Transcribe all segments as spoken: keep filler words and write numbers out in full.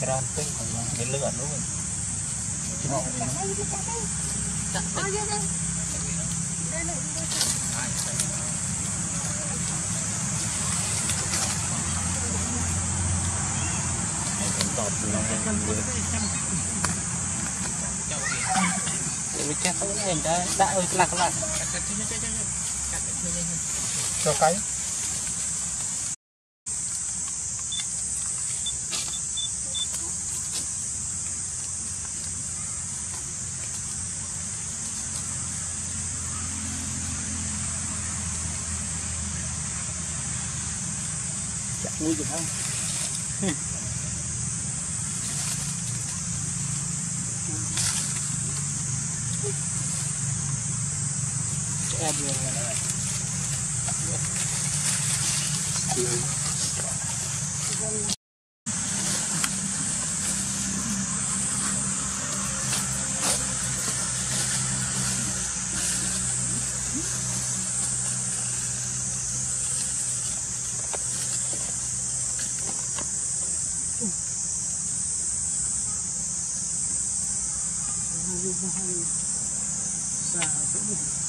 Tròn tinh của cái lửa luôn. Chắc hình đã đã hơi lạc lạc. Cho cái. Chắc vui được không? Hãy subscribe cho kênh Ghiền Mì Gõ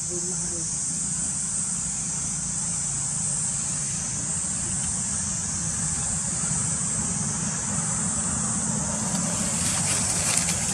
để không bỏ lỡ những video hấp dẫn.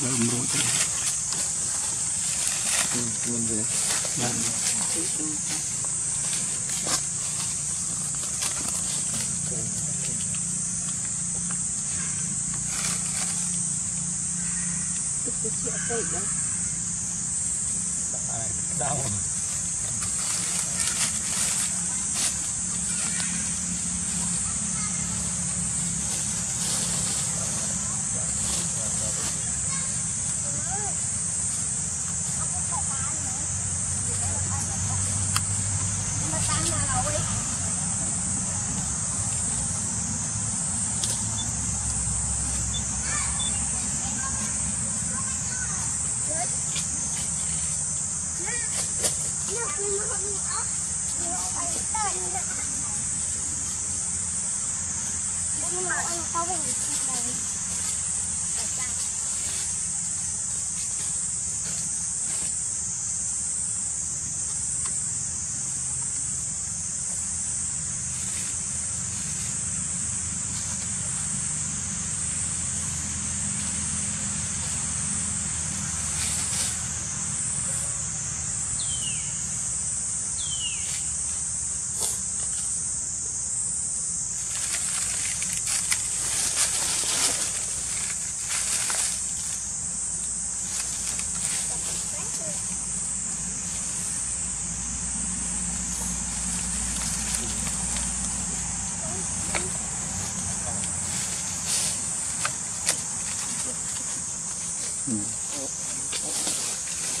Đâu một rồi thôi. Luôn về. Bạn. Tức tức chĩa cây đấy. Đau. Hãy subscribe cho kênh Ghiền Mì Gõ để không bỏ lỡ những video hấp dẫn.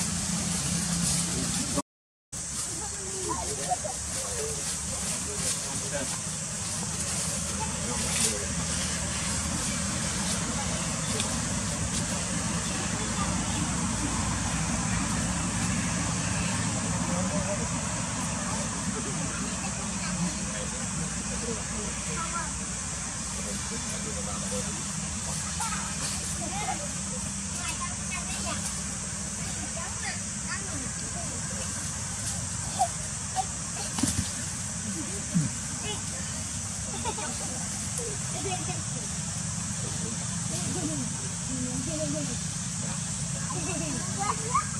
What?